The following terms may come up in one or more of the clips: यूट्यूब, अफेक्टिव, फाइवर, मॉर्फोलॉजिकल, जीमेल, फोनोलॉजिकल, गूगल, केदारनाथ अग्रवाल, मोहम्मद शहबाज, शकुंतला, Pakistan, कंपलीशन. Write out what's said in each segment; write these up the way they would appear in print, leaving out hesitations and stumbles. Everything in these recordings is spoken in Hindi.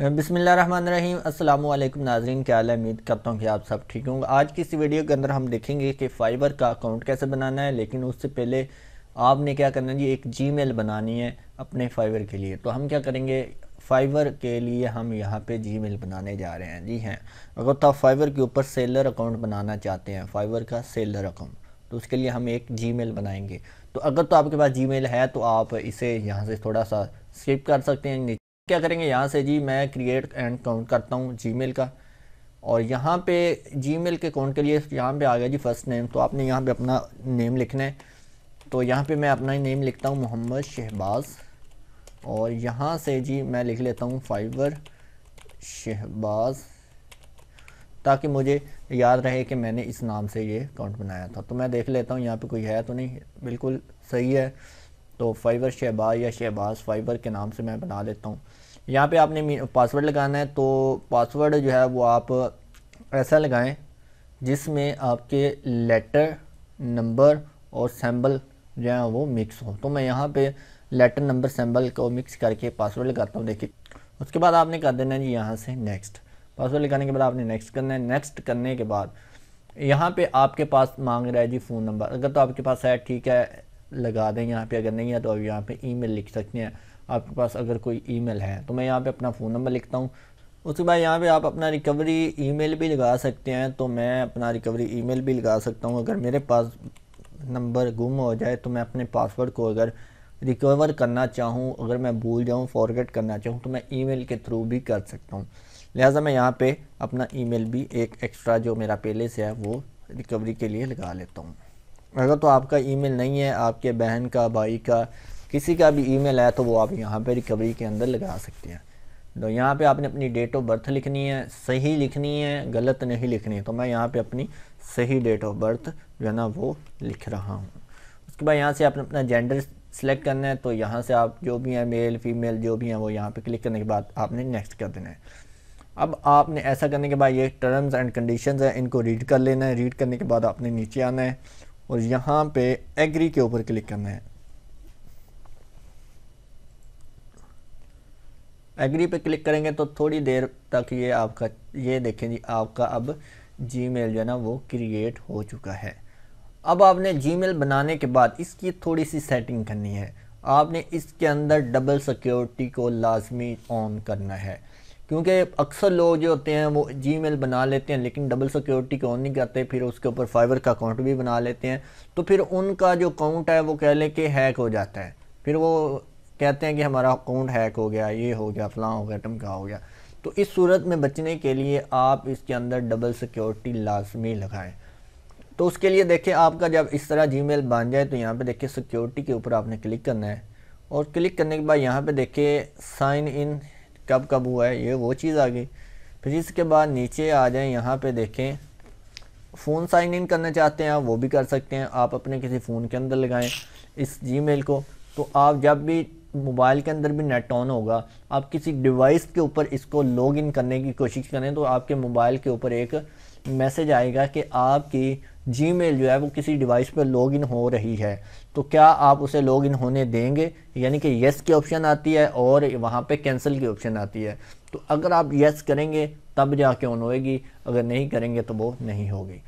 बिस्मिल्लाहिर्रहमानिर्रहीम। अस्सलामुअलैकुम नाज़रीन, क्या हाल है? उम्मीद करता हूँ कि आप सब ठीक होंगे। आज की इस वीडियो के अंदर हम देखेंगे कि फाइवर का अकाउंट कैसे बनाना है, लेकिन उससे पहले आपने क्या करना है जी, एक जीमेल बनानी है अपने फाइवर के लिए। तो हम क्या करेंगे, फाइवर के लिए हम यहाँ पे जीमेल बनाने जा रहे हैं। जी हैं, अगर तो आप फाइवर के ऊपर सेलर अकाउंट बनाना चाहते हैं, फाइवर का सेलर अकाउंट, तो उसके लिए हम एक जीमेल बनाएंगे। तो अगर तो आपके पास जीमेल है तो आप इसे यहाँ से थोड़ा सा स्किप कर सकते हैं। क्या करेंगे यहाँ से जी, मैं क्रिएट एंड अकाउंट करता हूँ जीमेल का, और यहाँ पे जीमेल के अकाउंट के लिए यहाँ पे आ गया जी फर्स्ट नेम। तो आपने यहाँ पे अपना नेम लिखना है, तो यहाँ पे मैं अपना नेम लिखता हूँ मोहम्मद शहबाज, और यहाँ से जी मैं लिख लेता हूँ फाइवर शहबाज, ताकि मुझे याद रहे कि मैंने इस नाम से ये अकाउंट बनाया था। तो मैं देख लेता हूँ यहाँ पे कोई है तो नहीं, बिल्कुल सही है। तो फाइवर शहबाज या शहबाज फाइवर के नाम से मैं बना लेता हूँ। यहाँ पे आपने पासवर्ड लगाना है, तो पासवर्ड जो है वो आप ऐसा लगाएं जिसमें आपके लेटर, नंबर और सिंबल जो है वो मिक्स हो। तो मैं यहाँ पे लेटर, नंबर, सिंबल को मिक्स करके पासवर्ड लगाता हूँ। देखिए, उसके बाद आपने कर देना है जी यहाँ से नेक्स्ट। पासवर्ड लगाने के बाद आपने नेक्स्ट करना है। नेक्स्ट करने के बाद यहाँ पर आपके पास मांग रहा है जी फ़ोन नंबर, अगर तो आपके पास है ठीक है लगा दें यहाँ पे, अगर नहीं है तो अब यहाँ पे ईमेल लिख सकते हैं आपके पास अगर कोई ईमेल है। तो मैं यहाँ पे अपना फ़ोन नंबर लिखता हूँ। उसके बाद यहाँ पे आप अपना रिकवरी ईमेल भी लगा सकते हैं, तो मैं अपना रिकवरी ईमेल भी लगा सकता हूँ। अगर मेरे पास नंबर गुम हो जाए तो मैं अपने पासवर्ड को अगर रिकवर करना चाहूँ, अगर मैं भूल जाऊँ, फॉरगेट करना चाहूँ, तो मैं ईमेल के थ्रू भी कर सकता हूँ। लिहाजा मैं यहाँ पर अपना ईमेल भी एक एक्स्ट्रा जो मेरा पहले से है वो रिकवरी के लिए लगा लेता हूँ। अगर तो आपका ईमेल नहीं है, आपके बहन का, भाई का, किसी का भी ईमेल है, तो वो आप यहाँ पे रिकवरी के अंदर लगा सकते हैं। तो यहाँ पे आपने अपनी डेट ऑफ बर्थ लिखनी है, सही लिखनी है, गलत नहीं लिखनी है। तो मैं यहाँ पे अपनी सही डेट ऑफ बर्थ जो है ना वो लिख रहा हूँ। उसके बाद यहाँ से आपने अपना जेंडर सेलेक्ट करना है, तो यहाँ से आप जो भी हैं मेल, फीमेल जो भी हैं वो यहाँ पर क्लिक करने के बाद आपने नेक्स्ट कर देना है। अब आपने ऐसा करने के बाद ये टर्म्स एंड कंडीशंस हैं, इनको रीड कर लेना है। रीड करने के बाद आपने नीचे आना है और यहाँ पे एग्री के ऊपर क्लिक करना है। एग्री पे क्लिक करेंगे तो थोड़ी देर तक ये आपका, ये देखें जी आपका अब जीमेल जो है ना वो क्रिएट हो चुका है। अब आपने जीमेल बनाने के बाद इसकी थोड़ी सी सेटिंग करनी है। आपने इसके अंदर डबल सिक्योरिटी को लाजमी ऑन करना है, क्योंकि अक्सर लोग जो होते हैं वो जीमेल बना लेते हैं लेकिन डबल सिक्योरिटी को ऑन नहीं करते, फिर उसके ऊपर फाइवर का अकाउंट भी बना लेते हैं, तो फिर उनका जो अकाउंट है वो कह लें कि हैक हो जाता है। फिर वो कहते हैं कि हमारा अकाउंट हैक हो गया, ये हो गया, फलां हो गया, टमका हो गया। तो इस सूरत में बचने के लिए आप इसके अंदर डबल सिक्योरिटी लाजमी लगाएँ। तो उसके लिए देखिए, आपका जब इस तरह जीमेल बन जाए तो यहाँ पर देखिए सिक्योरिटी के ऊपर आपने क्लिक करना है, और क्लिक करने के बाद यहाँ पर देखिए साइन इन कब कब हुआ है, ये वो चीज़ आ गई। फिर इसके बाद नीचे आ जाएं, यहाँ पे देखें फ़ोन साइन इन करना चाहते हैं आप, वो भी कर सकते हैं। आप अपने किसी फ़ोन के अंदर लगाएं इस जीमेल को, तो आप जब भी मोबाइल के अंदर भी नेट ऑन होगा, आप किसी डिवाइस के ऊपर इसको लॉग इन करने की कोशिश करें, तो आपके मोबाइल के ऊपर एक मैसेज आएगा कि आपकी जीमेल जो है वो किसी डिवाइस पर लॉग इन हो रही है, तो क्या आप उसे लॉग इन होने देंगे, यानी कि येस की ऑप्शन आती है और वहाँ पे कैंसिल की ऑप्शन आती है। तो अगर आप येस करेंगे तब जाके ऑन होएगी, अगर नहीं करेंगे तो वो नहीं होगी।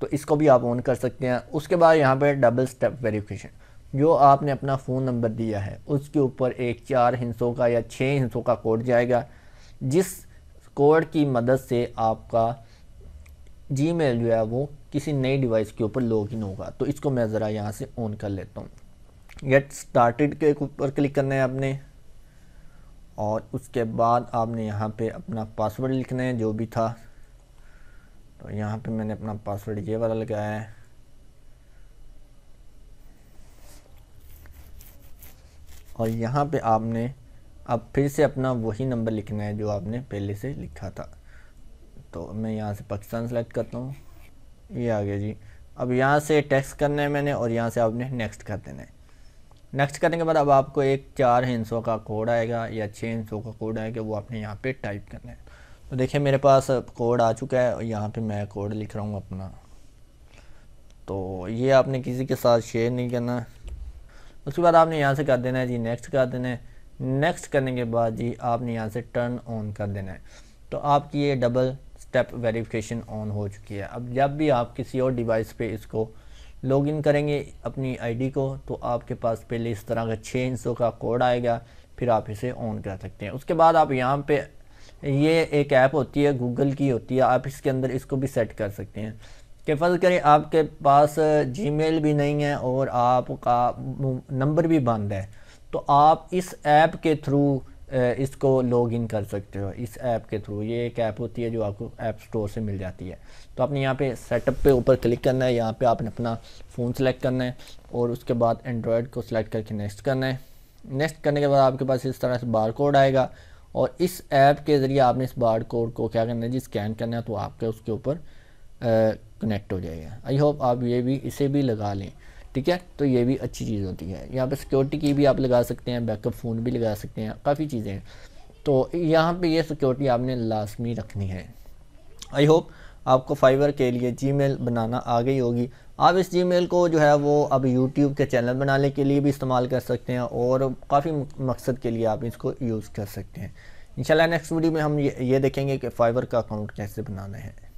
तो इसको भी आप ऑन कर सकते हैं। उसके बाद यहाँ पे डबल स्टेप वेरिफिकेशन, जो आपने अपना फ़ोन नंबर दिया है उसके ऊपर एक 4 हिस्सों का या 6 हिस्सों का कोड जाएगा, जिस कोड की मदद से आपका जीमेल जो है वो किसी नई डिवाइस के ऊपर लॉगिन होगा। तो इसको मैं ज़रा यहाँ से ऑन कर लेता हूँ। गेट स्टार्टेड के ऊपर क्लिक करना है आपने, और उसके बाद आपने यहाँ पे अपना पासवर्ड लिखना है जो भी था। तो यहाँ पे मैंने अपना पासवर्ड ये वाला लगाया है। और यहाँ पे आपने अब फिर से अपना वही नंबर लिखना है जो आपने पहले से लिखा था। तो मैं यहाँ से पाकिस्तान सेलेक्ट करता हूँ, ये आ गया जी। अब यहाँ से टेक्स्ट करना है मैंने, और यहाँ से आपने नेक्स्ट कर देना है। नेक्स्ट करने के बाद अब आपको एक 4 हिस्सों का कोड आएगा या 6 हिस्सों का कोड आएगा, वो आपने यहाँ पे टाइप करना है। तो देखिए मेरे पास कोड आ चुका है, और यहाँ पे मैं कोड लिख रहा हूँ अपना। तो ये आपने किसी के साथ शेयर नहीं करना। उसके बाद आपने यहाँ से कर देना है जी नेक्स्ट कर देना है। नेक्स्ट करने के बाद जी आपने यहाँ से टर्न ऑन कर देना है। तो आपकी ये डबल स्टेप वेरिफिकेशन ऑन हो चुकी है। अब जब भी आप किसी और डिवाइस पे इसको लॉगिन करेंगे अपनी आईडी को, तो आपके पास पहले इस तरह का 6 अंकों का कोड आएगा, फिर आप इसे ऑन कर सकते हैं। उसके बाद आप यहाँ पे ये एक ऐप होती है गूगल की होती है, आप इसके अंदर इसको भी सेट कर सकते हैं कि फर्ज करें आपके पास जीमेल भी नहीं है और आपका नंबर भी बंद है, तो आप इस ऐप के थ्रू इसको लॉगिन कर सकते हो। इस ऐप के थ्रू, ये एक ऐप होती है जो आपको ऐप स्टोर से मिल जाती है। तो आपने यहाँ पे सेटअप पे ऊपर क्लिक करना है, यहाँ पे आपने अपना फ़ोन सेलेक्ट करना है और उसके बाद एंड्रॉयड को सिलेक्ट करके नेक्स्ट करना है। नेक्स्ट करने के बाद आपके पास इस तरह से बार कोड आएगा और इस ऐप के ज़रिए आपने इस बार कोड को क्या करना है जी, स्कैन करना है, तो आपके उसके ऊपर कनेक्ट हो जाएगा। आई होप आप ये भी इसे भी लगा लें, ठीक है। तो ये भी अच्छी चीज़ होती है। यहाँ पे सिक्योरिटी की भी आप लगा सकते हैं, बैकअप फ़ोन भी लगा सकते हैं, काफ़ी चीज़ें हैं। तो यहाँ पे ये सिक्योरिटी आपने लाजमी रखनी है। आई होप आपको फाइवर के लिए जीमेल बनाना आ गई होगी। आप इस जीमेल को जो है वो अब यूट्यूब के चैनल बनाने के लिए भी इस्तेमाल कर सकते हैं और काफ़ी मकसद के लिए आप इसको यूज़ कर सकते हैं। इंशाल्लाह नेक्स्ट वीडियो में हम ये देखेंगे कि फाइवर का अकाउंट कैसे बनाना है।